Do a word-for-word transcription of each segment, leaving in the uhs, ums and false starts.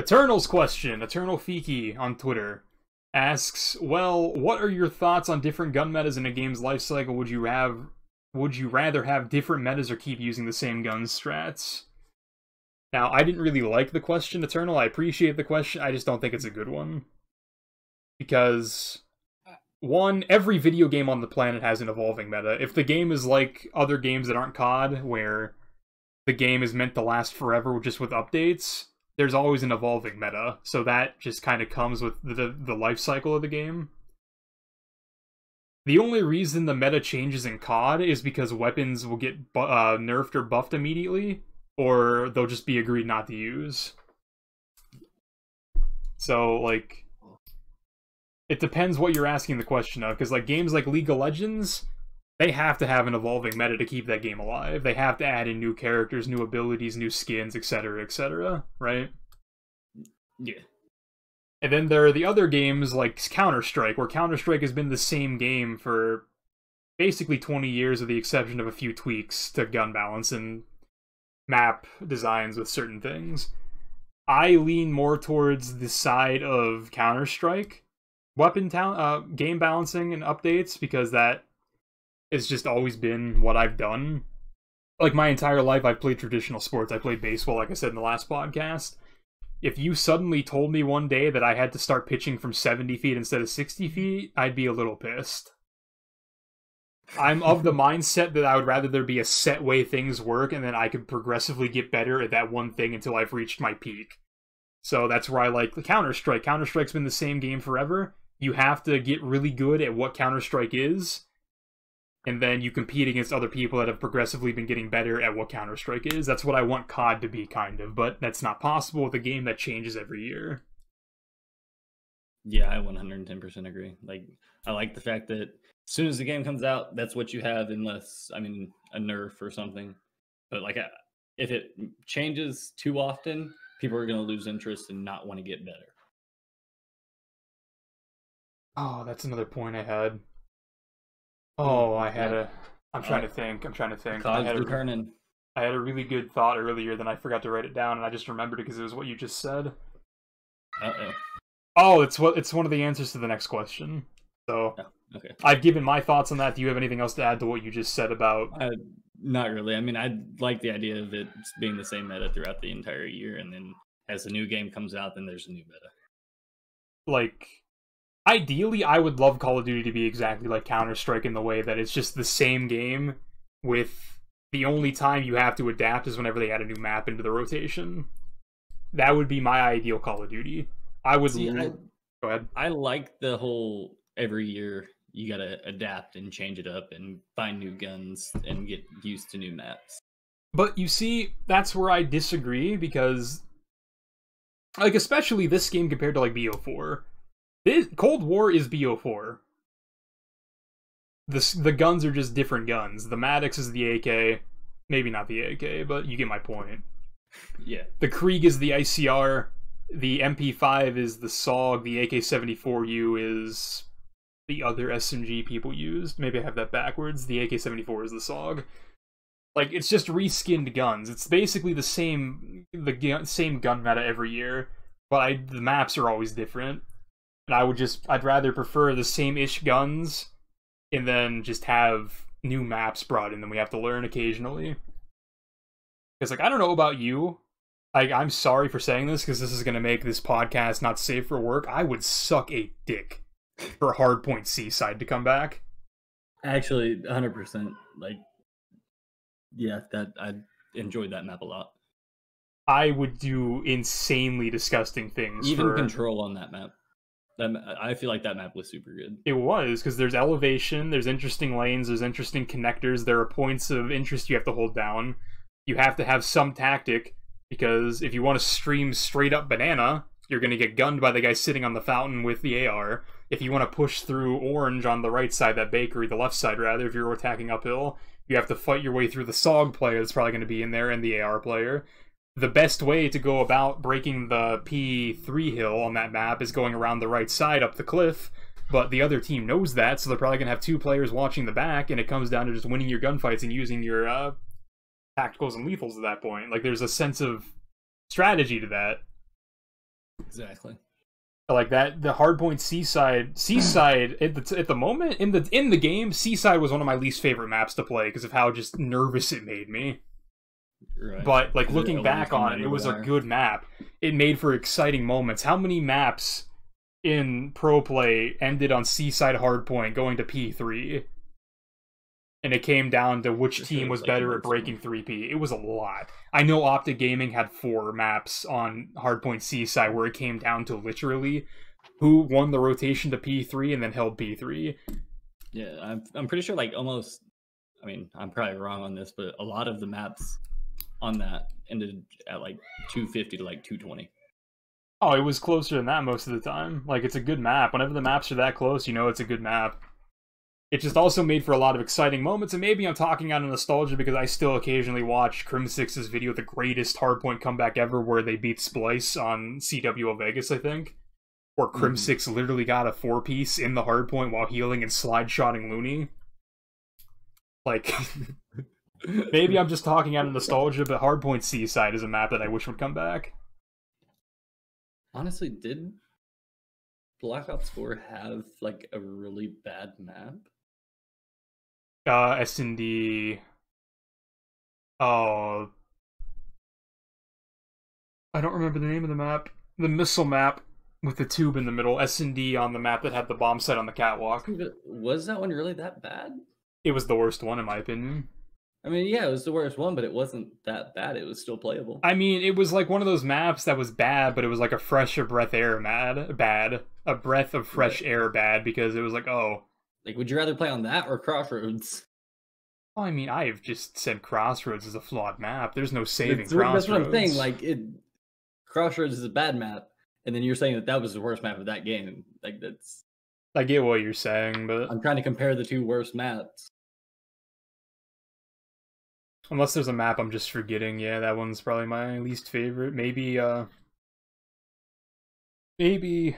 Eternal's question, Eternalfiki on Twitter, asks, well, what are your thoughts on different gun metas in a game's life cycle? Would you have would you rather have different metas or keep using the same gun strats? Now, I didn't really like the question, Eternal. I appreciate the question. I just don't think it's a good one. Because one, every video game on the planet has an evolving meta. If the game is like other games that aren't C O D, where the game is meant to last forever just with updates, there's always an evolving meta, so that just kind of comes with the, the life cycle of the game. The only reason the meta changes in C O D is because weapons will get uh, nerfed or buffed immediately, or they'll just be agreed not to use. So, like, it depends what you're asking the question of, because like games like League of Legends, they have to have an evolving meta to keep that game alive. They have to add in new characters, new abilities, new skins, et cetera, et cetera, right? Yeah. And then there are the other games like Counter-Strike, where Counter-Strike has been the same game for basically twenty years, with the exception of a few tweaks to gun balance and map designs with certain things. I lean more towards the side of Counter-Strike, weapon talent, uh, game balancing and updates, because that it's just always been what I've done. Like, my entire life, I've played traditional sports. I played baseball, like I said in the last podcast. If you suddenly told me one day that I had to start pitching from seventy feet instead of sixty feet, I'd be a little pissed. I'm of the mindset that I would rather there be a set way things work, and then I could progressively get better at that one thing until I've reached my peak. So that's where I like Counter-Strike. Counter-Strike's been the same game forever. You have to get really good at what Counter-Strike is, and then you compete against other people that have progressively been getting better at what Counter-Strike is. That's what I want C O D to be, kind of, but that's not possible with a game that changes every year. Yeah, I one hundred ten percent agree. Like, I like the fact that as soon as the game comes out, that's what you have, unless, I mean, a nerf or something. But, like, if it changes too often, people are going to lose interest and not want to get better. Oh, that's another point I had. Oh, I had a... I'm trying to think. I'm trying to think. I had, a, I had a really good thought earlier, then I forgot to write it down, and I just remembered it because it was what you just said. Uh-oh. Oh, it's, what, it's one of the answers to the next question. So, oh, okay. I've given my thoughts on that. Do you have anything else to add to what you just said about... Uh, not really. I mean, I like the idea of it being the same meta throughout the entire year, and then as a new game comes out, then there's a new meta. Like... Ideally, I would love Call of Duty to be exactly like Counter-Strike in the way that it's just the same game, with the only time you have to adapt is whenever they add a new map into the rotation. That would be my ideal Call of Duty. I would See, I, go ahead. I like the whole every year you gotta adapt and change it up and find new guns and get used to new maps. But you see, that's where I disagree, because like especially this game compared to like B O four. This Cold War is B O four. The, the guns are just different guns. The Maddox is the A K. Maybe not the A K, but you get my point. Yeah. The Krieg is the I C R. The M P five is the Sog. The A K seventy-four U is the other S M G people used. Maybe I have that backwards. The A K seventy-four is the Sog. Like, it's just reskinned guns. It's basically the same, the same gun meta every year, but I, the maps are always different. And I would just, I'd rather prefer the same-ish guns and then just have new maps brought in that we have to learn occasionally. Because, like, I don't know about you. I, I'm sorry for saying this because this is going to make this podcast not safe for work. I would suck a dick for Hardpoint Seaside to come back. Actually, one hundred percent. Like, yeah, that I enjoyed that map a lot. I would do insanely disgusting things. Even for... Control on that map. That, I feel like that map was super good. It was, because there's elevation, there's interesting lanes, there's interesting connectors, there are points of interest you have to hold down. You have to have some tactic, because if you want to stream straight up banana, you're going to get gunned by the guy sitting on the fountain with the A R. If you want to push through orange on the right side, that bakery, the left side rather, if you're attacking uphill, you have to fight your way through the S O G player that's probably going to be in there, and the A R player. The best way to go about breaking the P three hill on that map is going around the right side up the cliff, but the other team knows that, so they're probably going to have two players watching the back, and it comes down to just winning your gunfights and using your uh, tacticals and lethals at that point. Like, there's a sense of strategy to that. Exactly. Like that, the Hardpoint Seaside, Seaside at the at the moment in the in the game, Seaside was one of my least favorite maps to play because of how just nervous it made me. Right. But like looking back on it, it was a good map. It made for exciting moments. How many maps in pro play ended on Seaside Hardpoint going to P three? And it came down to which team was better at breaking three P. It was a lot. I know Optic Gaming had four maps on Hardpoint Seaside where it came down to literally who won the rotation to P three and then held P three. Yeah, I'm, I'm pretty sure like almost, I mean, I'm probably wrong on this, but a lot of the maps on that ended at like two fifty to like two twenty. Oh, it was closer than that most of the time. Like, it's a good map. Whenever the maps are that close, you know it's a good map. It just also made for a lot of exciting moments, and maybe I'm talking out of nostalgia because I still occasionally watch Crim six's video, the greatest Hardpoint comeback ever, where they beat Splice on C W L Vegas, I think, where Crim six mm. literally got a four-piece in the Hardpoint while healing and slide-shotting Looney. Like, maybe I'm just talking out of nostalgia, but Hardpoint Seaside is a map that I wish would come back. Honestly, did Black Ops four have, like, a really bad map? Uh, as in the... Oh... I don't remember the name of the map. The missile map with the tube in the middle. S and D on the map that had the bomb set on the catwalk. Was that one really that bad? It was the worst one, in my opinion. I mean, yeah, it was the worst one, but it wasn't that bad. It was still playable. I mean, it was like one of those maps that was bad, but it was like a fresh of breath air mad, bad. A breath of fresh right. air bad, because it was like, oh... Like, would you rather play on that or Crossroads? Well, I mean, I have just said Crossroads is a flawed map. There's no saving it's, Crossroads. That's what I'm saying. Like, it, Crossroads is a bad map, and then you're saying that that was the worst map of that game. Like, that's... I get what you're saying, but... I'm trying to compare the two worst maps. Unless there's a map I'm just forgetting. Yeah, that one's probably my least favorite. Maybe, uh... Maybe...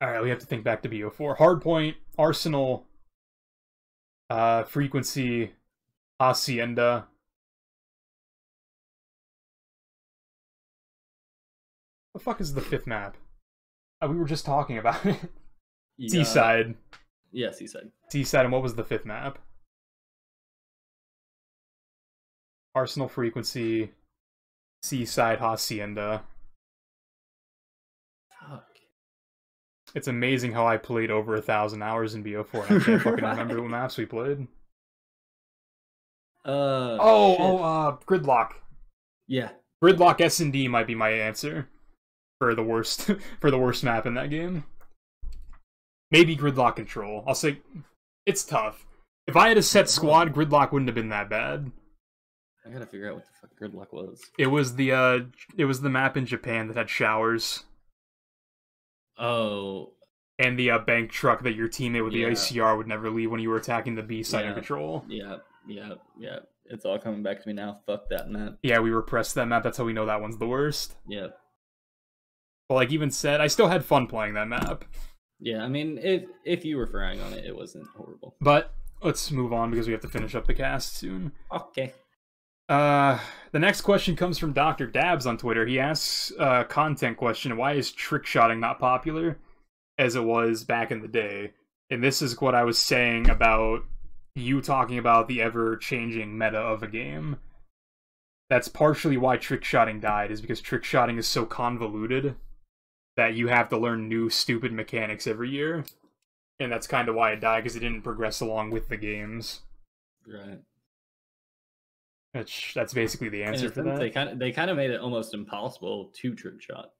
Alright, we have to think back to B O four. Hardpoint, Arsenal, uh, Frequency, Hacienda. What the fuck is the fifth map? Uh, we were just talking about it. Yeah. Seaside. Yeah, Seaside. Seaside, and what was the fifth map? Arsenal, Frequency, Seaside, Hacienda. It's amazing how I played over a thousand hours in B O four. I can't fucking right. remember what maps we played. Uh, oh, shit. oh, uh, Gridlock. Yeah, Gridlock S and D might be my answer for the worst for the worst map in that game. Maybe Gridlock Control. I'll say it's tough. If I had a set squad, Gridlock wouldn't have been that bad. I gotta figure out what the fuck Gridlock was. It was the uh, it was the map in Japan that had showers. Oh. And the uh, bank truck that your teammate with the yeah. I C R would never leave when you were attacking the B side yeah. of Control. Yeah, yeah, yeah. It's all coming back to me now. Fuck that map. Yeah, we repressed that map. That's how we know that one's the worst. Yeah. But like even said, I still had fun playing that map. Yeah, I mean, if, if you were frying on it, it wasn't horrible. But let's move on because we have to finish up the cast soon. Okay. Uh, the next question comes from Doctor Dabs on Twitter. He asks a uh, content question, why is trickshotting not popular as it was back in the day? And this is what I was saying about you talking about the ever-changing meta of a game. That's partially why trickshotting died, is because trickshotting is so convoluted that you have to learn new stupid mechanics every year. And that's kind of why it died, because it didn't progress along with the games. Right. That's that's basically the answer for that. They kind of they kind of made it almost impossible to trick shot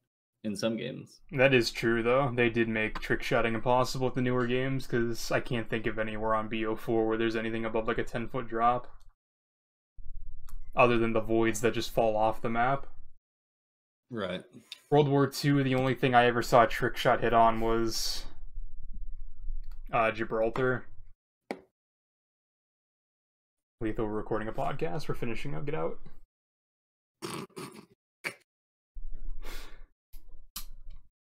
in some games. That is true, though. They did make trick shotting impossible with the newer games because I can't think of anywhere on B O four where there's anything above like a ten foot drop, other than the voids that just fall off the map. Right. World War Two. The only thing I ever saw a trick shot hit on was uh, Gibraltar. Lethal, we're recording a podcast. We're finishing up. Get out.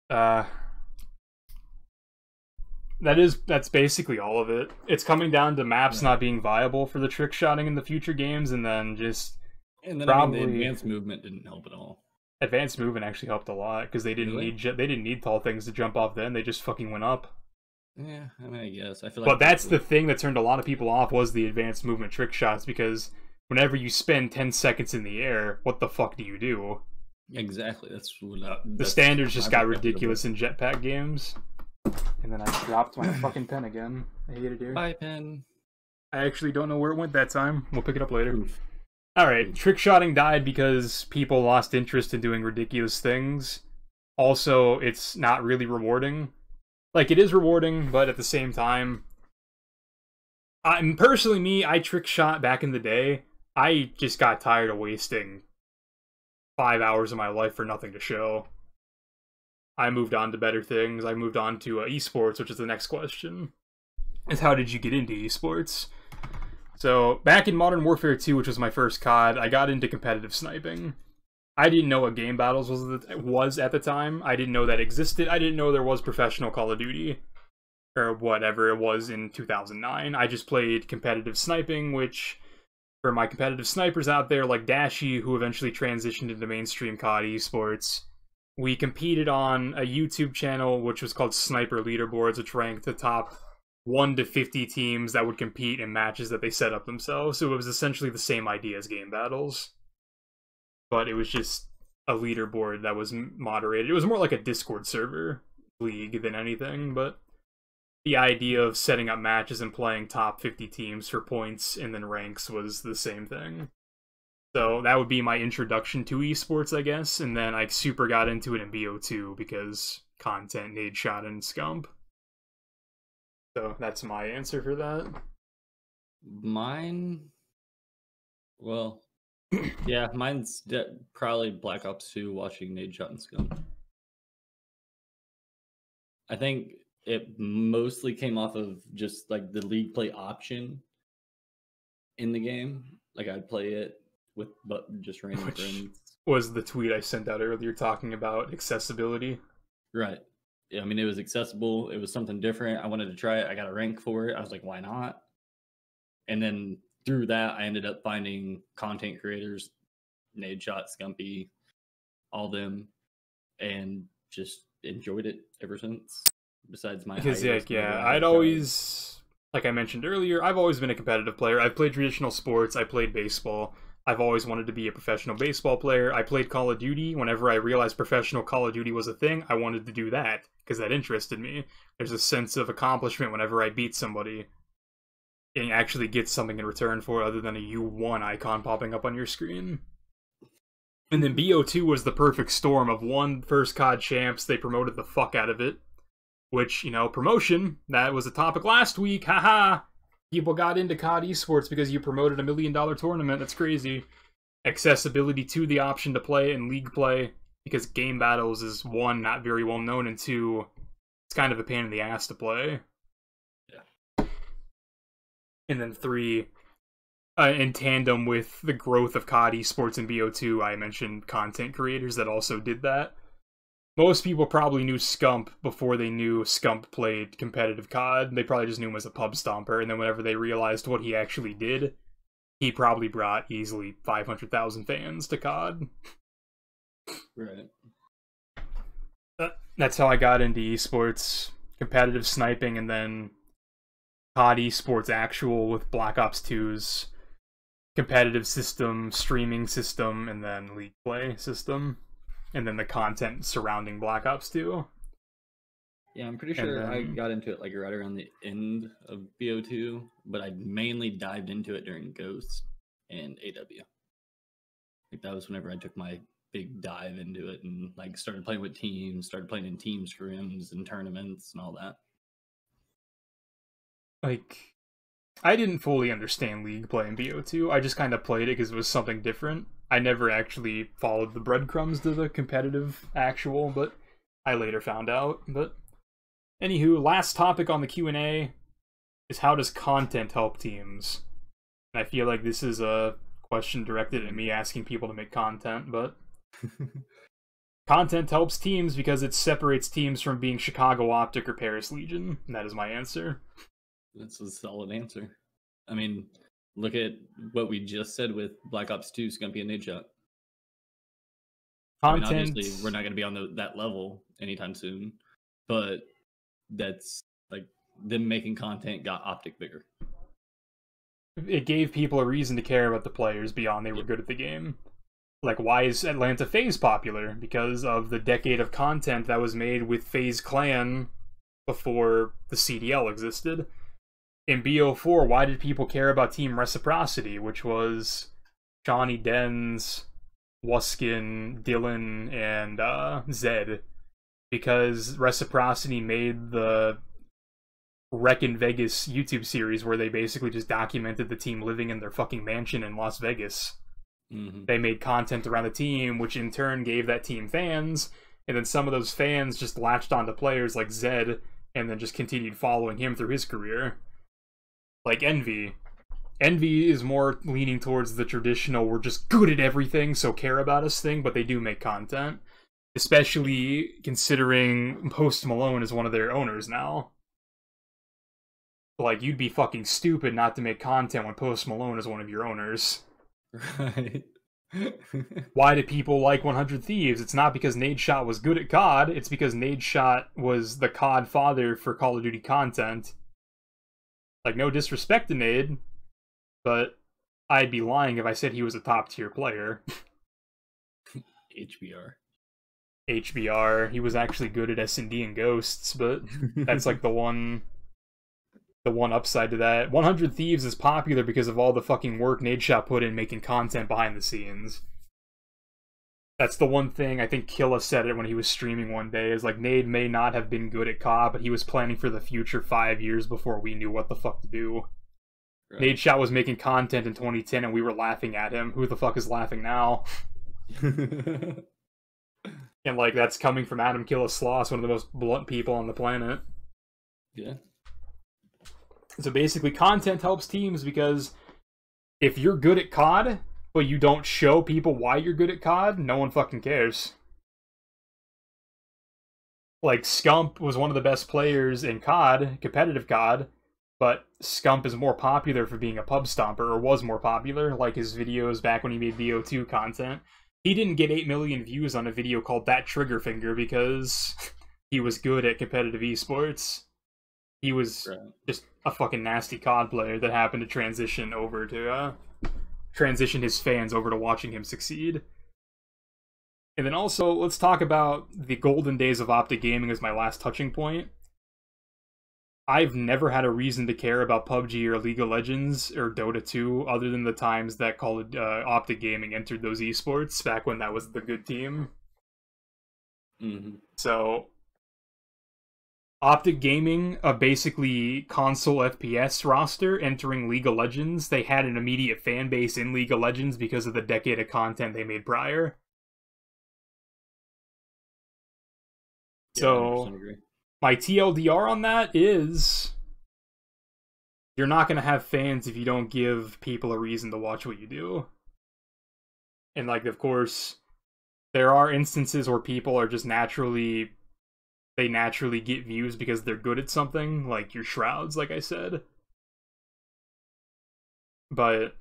Uh, that is, that's basically all of it. It's coming down to maps yeah. not being viable for the trick shotting in the future games, and then just And then probably I mean, the advanced movement didn't help at all. Advanced movement actually helped a lot because they didn't really? need they didn't need tall things to jump off. Then they just fucking went up. Yeah, I mean, I guess I feel. Like but that's the thing that turned a lot of people off was the advanced movement trick shots, because whenever you spend ten seconds in the air, what the fuck do you do? Exactly. That's what I, the that's, standards just got ridiculous in jetpack games. And then I dropped my fucking pen again. I hate it, dude. Bye, pen. I actually don't know where it went that time. We'll pick it up later. Oof. Alright, trickshotting died because people lost interest in doing ridiculous things. Also, it's not really rewarding. Like, it is rewarding, but at the same time... I'm personally, me, I trickshot back in the day. I just got tired of wasting five hours of my life for nothing to show. I moved on to better things. I moved on to uh, esports, which is the next question. Is how did you get into esports? So, back in Modern Warfare two, which was my first C O D, I got into competitive sniping. I didn't know what game battles was was at the time. I didn't know that existed. I didn't know there was professional Call of Duty, or whatever it was in two thousand nine. I just played competitive sniping, which, for my competitive snipers out there, like Dashy, who eventually transitioned into mainstream C O D esports, we competed on a YouTube channel, which was called Sniper Leaderboards, which ranked the top one to fifty teams that would compete in matches that they set up themselves. So it was essentially the same idea as game battles, but it was just a leaderboard that was moderated. It was more like a Discord server league than anything, but the idea of setting up matches and playing top fifty teams for points and then ranks was the same thing. So that would be my introduction to esports, I guess, and then I super got into it in B O two because content, Nadeshot, and Scump. So that's my answer for that. Mine, well, yeah, mine's probably Black Ops two, watching Nadeshot and Scump. I think it mostly came off of just like the league play option in the game. Like I'd play it with but just random Which friends. Was the tweet I sent out earlier talking about accessibility? Right. I mean, it was accessible. It was something different. I wanted to try it. I got a rank for it. I was like, why not? And then through that, I ended up finding content creators, Nadeshot, Scumpy, all them, and just enjoyed it ever since. Besides my because yeah, yeah, I'd always, like I mentioned earlier, I've always been a competitive player. I've played traditional sports. I played baseball. I've always wanted to be a professional baseball player. I played Call of Duty. Whenever I realized professional Call of Duty was a thing, I wanted to do that because that interested me. There's a sense of accomplishment whenever I beat somebody and actually get something in return for it other than a U one icon popping up on your screen. And then B O two was the perfect storm of one, first C O D champs. They promoted the fuck out of it, which, you know, promotion, that was a topic last week. Haha. People got into C O D esports because you promoted a million dollar tournament. That's crazy. Accessibility to the option to play and league play, because game battles is one, not very well known, and two, it's kind of a pain in the ass to play. Yeah. And then three, uh, in tandem with the growth of C O D esports and B O two, I mentioned content creators that also did that. Most people probably knew Scump before they knew Scump played competitive C O D. They probably just knew him as a pub stomper, and then whenever they realized what he actually did, he probably brought easily five hundred thousand fans to C O D. Right. That's how I got into esports, competitive sniping, and then C O D esports actual with Black Ops two's competitive system, streaming system, and then league play system. And then the content surrounding Black Ops two. Yeah, I'm pretty sure then I got into it like right around the end of B O two, but I mainly dived into it during Ghosts and A W. Like that was whenever I took my big dive into it and like started playing with teams, started playing in team scrims and tournaments and all that. Like, I didn't fully understand league play in B O two. I just kind of played it because it was something different. I never actually followed the breadcrumbs to the competitive actual, but I later found out. But anywho, last topic on the Q and A is how does content help teams? And I feel like this is a question directed at me asking people to make content, but content helps teams because it separates teams from being Chicago Optic or Paris Legion, and that is my answer. That's a solid answer. I mean, Look at what we just said with Black Ops two, Scumpy, and Nadeshot. Content. I mean, obviously, we're not going to be on the, that level anytime soon, but that's like them making content got Optic bigger. It gave people a reason to care about the players beyond they were good at the game. Like, why is Atlanta FaZe popular? Because of the decade of content that was made with FaZe Clan before the C D L existed. In B O four, why did people care about Team Reciprocity, which was Johnny Dens, Wuskin, Dylan, and uh, Zed? Because Reciprocity made the Wreck in Vegas YouTube series where they basically just documented the team living in their fucking mansion in Las Vegas. Mm-hmm. They made content around the team, which in turn gave that team fans, and then some of those fans just latched onto players like Zed, and then just continued following him through his career. Like Envy. Envy is more leaning towards the traditional, we're just good at everything, so care about us thing, but they do make content. Especially considering Post Malone is one of their owners now. Like, you'd be fucking stupid not to make content when Post Malone is one of your owners. Right. Why do people like one hundred Thieves? It's not because Nadeshot was good at C O D, it's because Nadeshot was the C O D father for Call of Duty content. Like, no disrespect to Nade, but I'd be lying if I said he was a top-tier player. H B R. H B R. He was actually good at S and D and Ghosts, but that's like the one... The one upside to that. one hundred Thieves is popular because of all the fucking work Nadeshot put in making content behind the scenes. That's the one thing, I think Killa said it when he was streaming one day, is like, Nade may not have been good at C O D, but he was planning for the future five years before we knew what the fuck to do. Right. Nadeshot was making content in twenty ten and we were laughing at him. Who the fuck is laughing now? And like, that's coming from Adam Killa Sloss, one of the most blunt people on the planet. Yeah. So basically, content helps teams because if you're good at C O D, but you don't show people why you're good at C O D, no one fucking cares. Like, Scump was one of the best players in C O D, competitive C O D, but Scump is more popular for being a pub stomper, or was more popular, like his videos back when he made B O two content. He didn't get eight million views on a video called That Trigger Finger because he was good at competitive esports. He was just a fucking nasty C O D player that happened to transition over to, uh, transition his fans over to watching him succeed. And then also, let's talk about the golden days of Optic Gaming as my last touching point. I've never had a reason to care about P U B G or League of Legends or Dota two other than the times that Call of, uh, Optic Gaming entered those esports back when that was the good team. Mm-hmm. So... Optic Gaming, a basically console F P S roster entering League of Legends. They had an immediate fan base in League of Legends because of the decade of content they made prior. Yeah, so, my T L D R on that is... You're not going to have fans if you don't give people a reason to watch what you do. And, like, of course, there are instances where people are just naturally... They naturally get views because they're good at something, like your Shrouds, like I said. But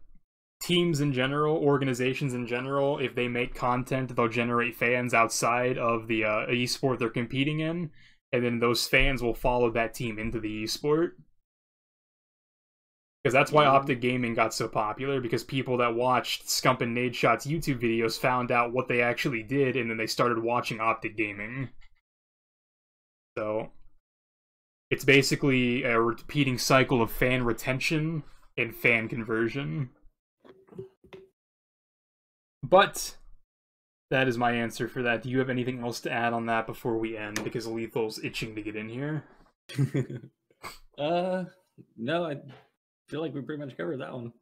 teams in general, organizations in general, if they make content, they'll generate fans outside of the uh, esport they're competing in, and then those fans will follow that team into the esport. Because that's why Optic Gaming got so popular, because people that watched Scump and Nadeshot's YouTube videos found out what they actually did, and then they started watching Optic Gaming. So, it's basically a repeating cycle of fan retention and fan conversion. But, that is my answer for that. Do you have anything else to add on that before we end? Because Lethal's itching to get in here. uh, no, I feel like we pretty much covered that one.